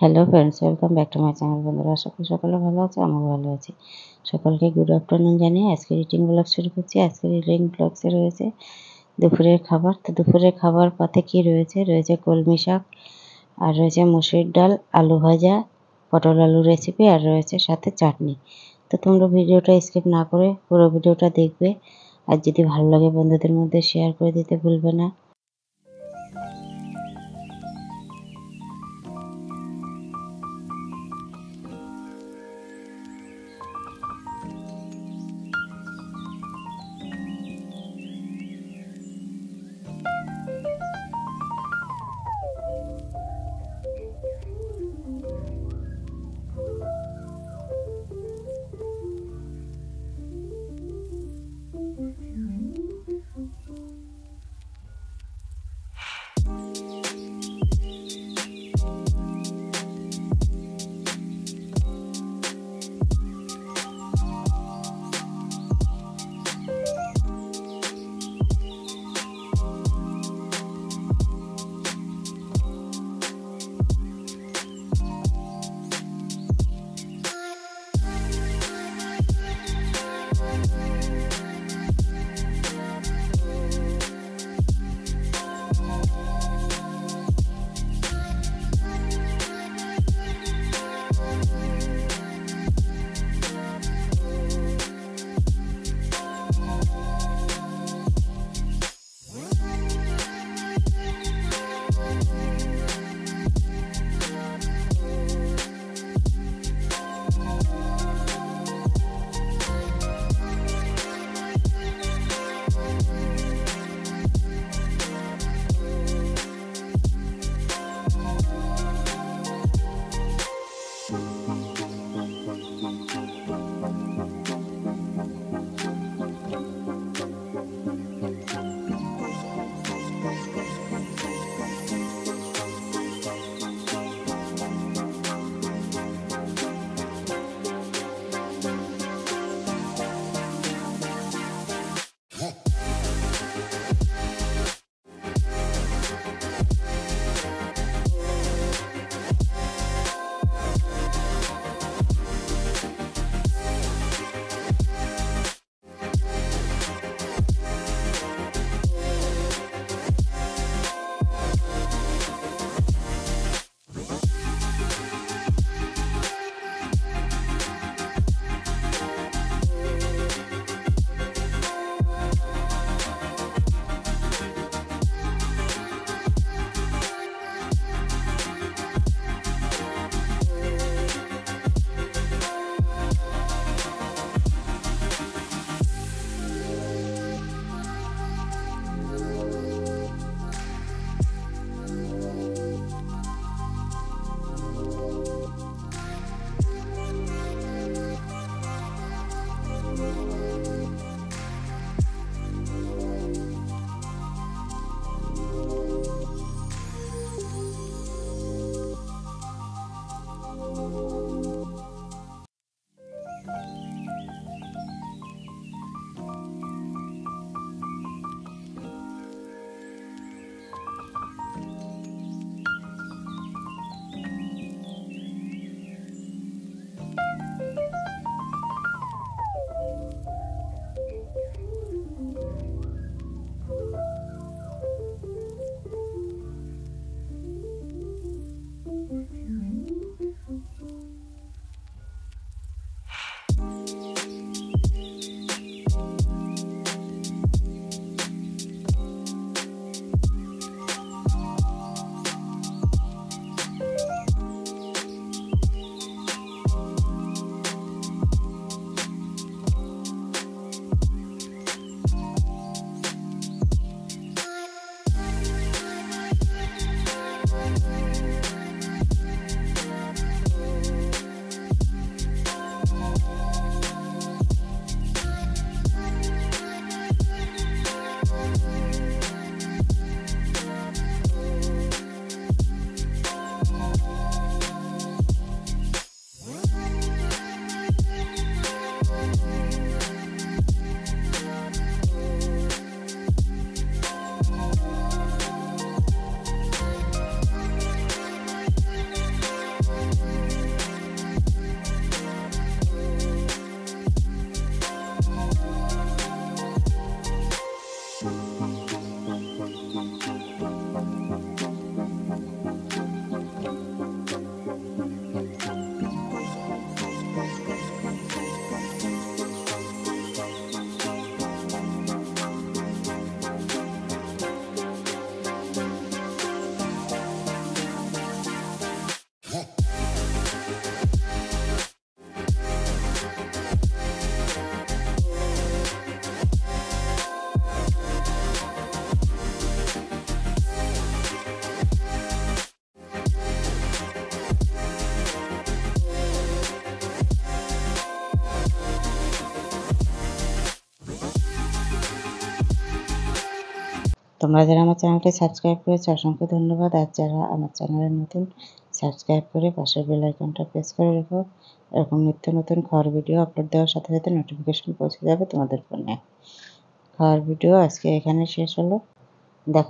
Hello friends, welcome back to my channel. বন্ধুরা, আশা করি সকলে ভালো আছে, আমিও ভালো আছি। সকলকে গুড আফটারনুন জানিয়ে আজকে রিডিং ব্লগ শুরু করছি। আজকে রিডিং ব্লগসে রয়েছে দুপুরের খাবার। তো দুপুরের খাবার পাতে কি রয়েছে? রয়েছে কলমি শাক, আর রয়েছে মুসুর ডাল, আলু ভাজা, পটল আলু রেসিপি, আর রয়েছে সাথে চাটনি। তো তোমরা ভিডিওটা স্কিপ না করে পুরো ভিডিওটা দেখবে, আর যদি ভালো লাগে বন্ধুদের মধ্যে শেয়ার করে দিতে ভুলবে না। তোমরা যারা আমার চ্যানেলটি সাবস্ক্রাইব করেছো অসংখ্য ধন্যবাদ। আর যারা আমার চ্যানেলের নতুন সাবস্ক্রাইব করে পাশের বেল আইকনটা প্রেস করে রেখো, এরকম নিত্য নতুন খাওয়ার ভিডিও আপলোড দেওয়ার সাথে সাথে নোটিফিকেশন পৌঁছে যাবে তোমাদের ফোনে। খাওয়ার ভিডিও আজকে এখানে শেষ হলো, দেখা